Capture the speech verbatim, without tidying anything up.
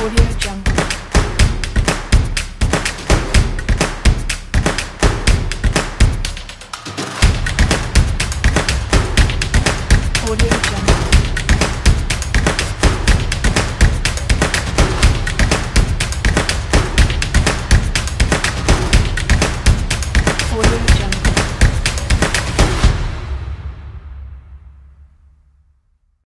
Audio Jungle.